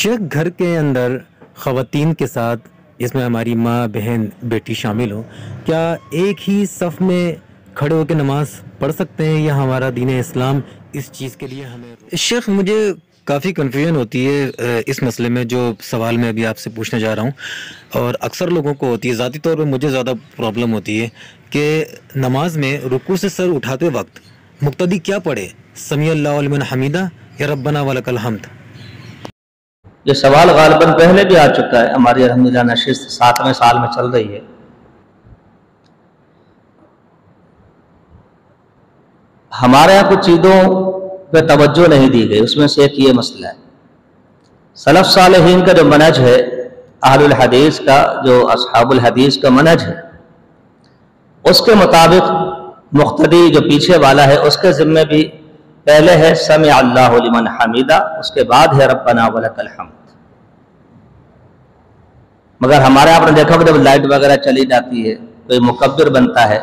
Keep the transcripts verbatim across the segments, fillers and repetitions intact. शेख घर के अंदर ख़वातीन के साथ, इसमें हमारी माँ, बहन, बेटी शामिल हो, क्या एक ही सफ़ में खड़े होकर नमाज पढ़ सकते हैं या हमारा दीन इस्लाम इस चीज़ के लिए हमें? शेख, मुझे काफ़ी कन्फ्यूजन होती है इस मसले में जो सवाल मैं अभी आपसे पूछने जा रहा हूँ, और अक्सर लोगों को होती है, ज़ाती तौर पर मुझे ज़्यादा प्रॉब्लम होती है कि नमाज में रुकू से सर उठाते वक्त मुक्तदी क्या पढ़े, समी अल्लाहु लिमन हमीदा या रब्बना वलकल हम्द? ये सवाल गालबन पहले भी आ चुका है। हमारी अलहमदिल्ला नशिस्त सातवें साल में चल रही है। हमारे यहाँ कुछ चीज़ों पर तवज्जो नहीं दी गई, उसमें से एक ये मसला है। सलफ़ सालेहीन का जो मनहज है, अहलुल हदीस का, जो असहाबुल हदीस का मनहज है, उसके मुताबिक मुख्तदी जो पीछे वाला है उसके ज़िम्मे भी पहले है समी अल्लाहु लिमन हमीदा, उसके बाद है रब्बना वलकल हम्द। मगर हमारे आपने देखा कि जब लाइट वगैरह चली जाती है, कोई मुकब्बिर बनता है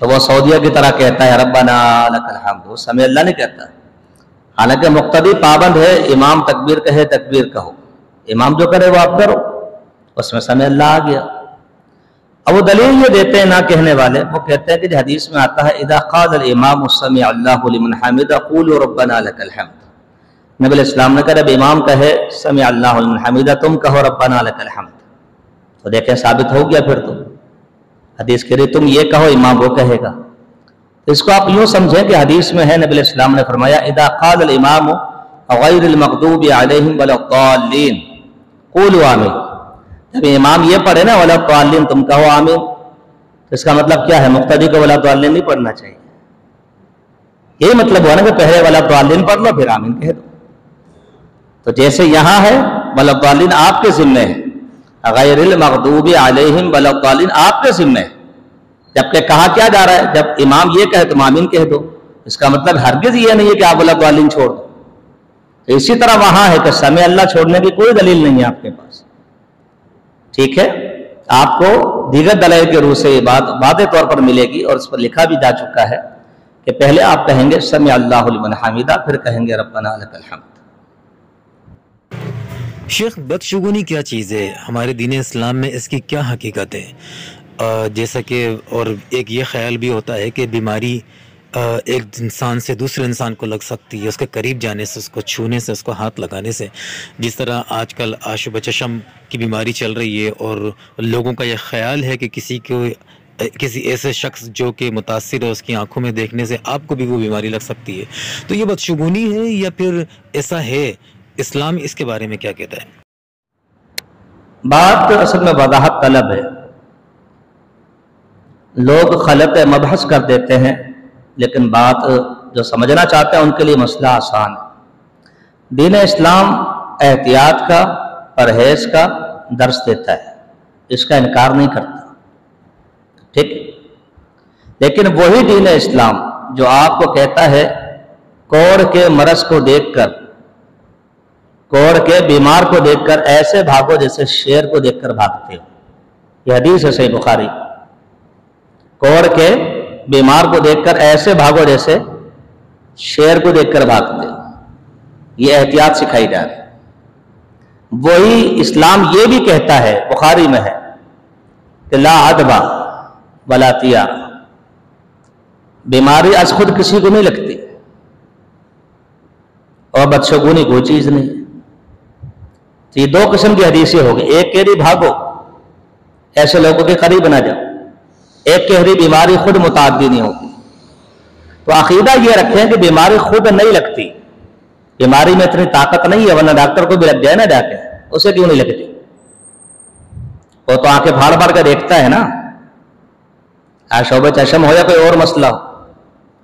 तो वह सऊदिया की तरह कहता है रब्बना लकल हम्द, वो समी अल्लाह नहीं कहता। हालांकि मुक्तदी पाबंद है, इमाम तकबीर कहे तकबीर कहो, इमाम जो करे वो आप करो, उसमें समी अल्लाह आ गया। अब वो दलील ये देते हैं ना कहने वाले, वो कहते हैं कि हदीस में आता है इदा क़ाल इमाम समी अल्लाहु लिमन हमिदा क़ूलू रब्बना लकल हम्द। नबी अलैहिस्सलाम ने कहा जब इमाम कहे समी अल्लाहु लिमन हमिदा तुम कहो रब्बना लकल हम्द, तो देखें साबित हो गया। फिर तो हदीस कह रही तुम ये कहो, इमाम वो कहेगा। इसको आप यूँ समझें कि हदीस में है नबी अलैहिस्सलाम ने फरमाया इदा क़ाल इमाम ग़ैरिल मग़दूबि अलैहिम वलद्दाल्लीन क़ूलू आमीन। जब इमाम ये पढ़े ना वला तौलिन तुम कहो आमीन, तो इसका मतलब क्या है? मुक्तदी को वला तौलिन नहीं पढ़ना चाहिए। यही मतलब हुआ ना कि पहले वला तौलिन पढ़ लो फिर आमीन कह दो। तो जैसे यहाँ है वला तौलिन आपके जिम्मे है, गैरिल मग़दूबि अलैहिम वला तौलिन आपके जिम्मे है, जबकि कहा क्या जा रहा है जब इमाम ये कहे तुम आमीन कह दो। इसका मतलब हरगिज़ ये नहीं है कि आप वला तौलिन छोड़ दो। तो इसी तरह वहाँ है कि समी अल्लाह छोड़ने की कोई दलील नहीं है आपके पास। ठीक है, आपको दीगर दलाइल के रूप से ये बात वादे तौर पर मिलेगी और उस पर लिखा भी जा चुका है कि पहले आप कहेंगे समी अल्लाहु लिमन हमीदा, फिर कहेंगे रब्बना लकल हम्द। शेख, बदशगुनी क्या चीज़ है? हमारे दीन इस्लाम में इसकी क्या हकीकत है? जैसा कि और एक ये ख्याल भी होता है कि बीमारी एक इंसान से दूसरे इंसान को लग सकती है, उसके करीब जाने से, उसको छूने से, उसको हाथ लगाने से, जिस तरह आजकल आशुब चशम की बीमारी चल रही है। और लोगों का यह ख्याल है कि किसी को, किसी ऐसे शख्स जो कि मुतासिर है उसकी आंखों में देखने से आपको भी वो बीमारी लग सकती है। तो ये बदशगुनी है या फिर ऐसा है? इस्लाम इसके बारे में क्या कहता है? बात तो असल में वजाहत तलब है। लोग खलत मबहस कर देते हैं, लेकिन बात जो समझना चाहते हैं उनके लिए मसला आसान है। दीन इस्लाम एहतियात का, परहेज का दर्स देता है, इसका इनकार नहीं करता। ठीक, लेकिन वही दीन इस्लाम जो आपको कहता है कोढ़ के मरज को देखकर, कोढ़ के बीमार को देखकर ऐसे भागो जैसे शेर को देखकर भागते हो। यह हदीस है सही बुखारी, कोढ़ के बीमार को देखकर ऐसे भागो जैसे शेर को देखकर भागते। ये एहतियात सिखाई जा रही। वही इस्लाम ये भी कहता है, बुखारी में है कि ला अदबा वला तियारा, बीमारी आज खुद किसी को नहीं लगती, और बदशगुनी कोई चीज नहीं। तो ये दो किस्म की हदीसें होगी। एक कह रही भागो, ऐसे लोगों के करीब ना जाओ। एक कहरी बीमारी खुद मुतादी नहीं होती। तो अकीदा ये रखें कि बीमारी खुद नहीं लगती, बीमारी में इतनी ताकत नहीं है, वरना डॉक्टर को भी लग जाए ना जाके, उसे क्यों नहीं लगती? वो तो आंखें फाड़ फाड़ कर देखता है ना, आशोबे चशम हो या कोई और मसला हो।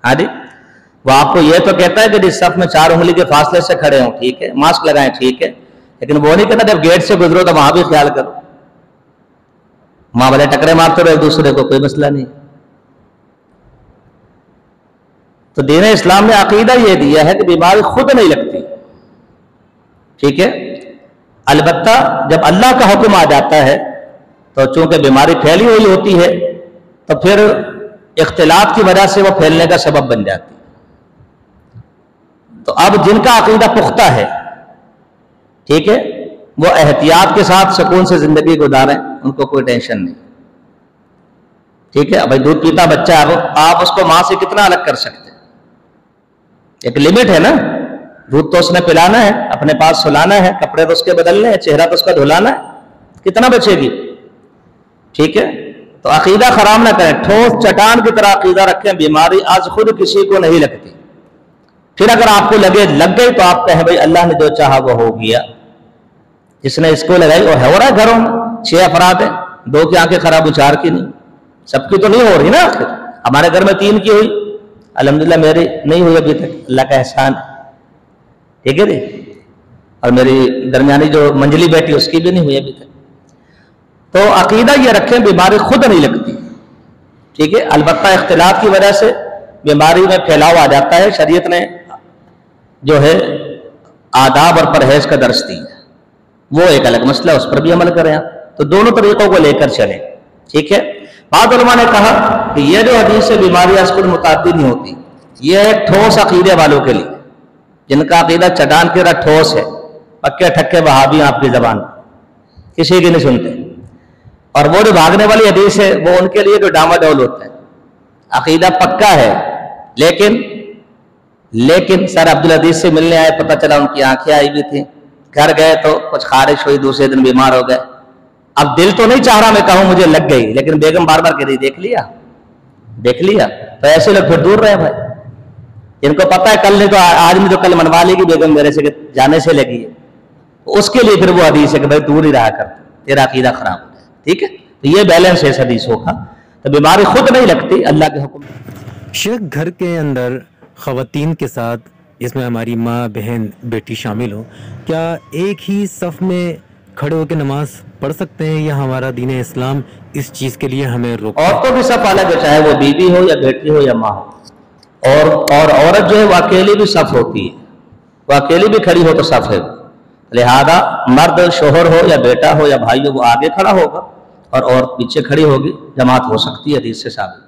हाँ जी, वो आपको ये तो कहता है कि जिस सफ में चार उंगली के फासले से खड़े हों ठीक है, मास्क लगाएं ठीक है, लेकिन वो नहीं कहता जब गेट से गुजरो तो वहां भी ख्याल करो। माँ वाले टकरे मारते रहे एक दूसरे को, कोई मसला नहीं। तो दीन इस्लाम ने अकीदा यह दिया है कि बीमारी खुद नहीं लगती। ठीक है, अलबत्ता जब अल्लाह का हुक्म आ जाता है तो चूंकि बीमारी फैली हुई होती है तो फिर इख्तिलाफ की वजह से वह फैलने का सबब बन जाती है। तो अब जिनका अकीदा पुख्ता है ठीक है, वो एहतियात के साथ सुकून से जिंदगी गुजारें, उनको कोई टेंशन नहीं। ठीक है, भाई दूध पीता बच्चा है, आप उसको माँ से कितना अलग कर सकते हैं, एक लिमिट है ना। दूध तो उसने पिलाना है, अपने पास सुलाना है, कपड़े तो उसके बदलने हैं, चेहरा तो उसका धुलाना है, कितना बचेगी। ठीक है, तो अकीदा खराब ना करें, ठोस चट्टान की तरह अकीदा रखें, बीमारी आज खुद किसी को नहीं लगती। फिर अगर आपको लगे लग गई तो आप कहें भाई अल्लाह ने जो चाहा वो हो गया, जिसने इसको लगाई वो हो रहा है। घरों में छह अफराद हैं, दो की आंखें खराब उचार की नहीं, सबकी तो नहीं हो रही ना। आखिर हमारे घर में तीन की हुई, अल्हम्दुलिल्लाह मेरी नहीं हुई अभी तक, अल्लाह का एहसान। ठीक है जी, और मेरी दरमियानी जो मंजली बेटी उसकी भी नहीं हुई अभी तक। तो अकीदा ये रखें, बीमारी खुद नहीं लगती। ठीक है, अलबत्ता इख्तिलाफ की वजह से बीमारी में फैलाव आ जाता है। शरीयत ने जो है आदाब और परहेज का दर्श दिया, वो एक अलग मसला, उस पर भी अमल करें आप, तो दोनों तरीक़ों को लेकर चलें। ठीक है, बाद उलमा ने कहा कि यह जो हदीस से बीमारी आजकल मुतादी नहीं होती, यह है ठोस अकीदे वालों के लिए, जिनका अकीदा चटान के तरह ठोस है। पक्के ठक्के वहाबी आपकी जबान किसी की नहीं सुनते, और वो जो भागने वाली हदीस है वो उनके लिए जो डामाडोल होते हैं। अकीदा पक्का है, लेकिन लेकिन सर अब्दुल हदीस से मिलने आए, पता चला उनकी आंखें आई हुई थी, घर गए तो कुछ खारिश हुई, दूसरे दिन बीमार हो गए। अब दिल तो नहीं चाह रहा मैं कहूं मुझे लग गई, लेकिन बेगम बार बार कह रही देख लिया देख लिया। तो ऐसे लोग फिर दूर रहे भाई, जिनको पता है कल नहीं तो आज नहीं तो कल मनवा लेगी बेगम मेरे से जाने से लगी है, उसके लिए फिर वो हदीस है कि भाई दूर ही रहा कर, तेरा अकीदा खराब हो गया। ठीक है, तो ये बैलेंस है इस हदीसों का, तो बीमारी खुद नहीं लगती अल्लाह के हुक्म। शेख घर के अंदर ख़वातीन के साथ, जिसमें हमारी माँ बहन बेटी शामिल हो, क्या एक ही सफ़ में खड़े होकर नमाज पढ़ सकते हैं, या हमारा दीन इस्लाम इस चीज़ के लिए हमें रोक? औरतों भी सफ़ अलग है, चाहे वो बीवी हो या बेटी हो या माँ हो। और और औरत जो है वो अकेली भी सफ़ होती है, वो अकेली भी खड़ी हो तो सफ़ है। लिहाजा मर्द शोहर हो या बेटा हो या भाई हो, वो आगे खड़ा होगा और औरत पीछे खड़ी होगी, जमात हो सकती है, हदीस से साबित।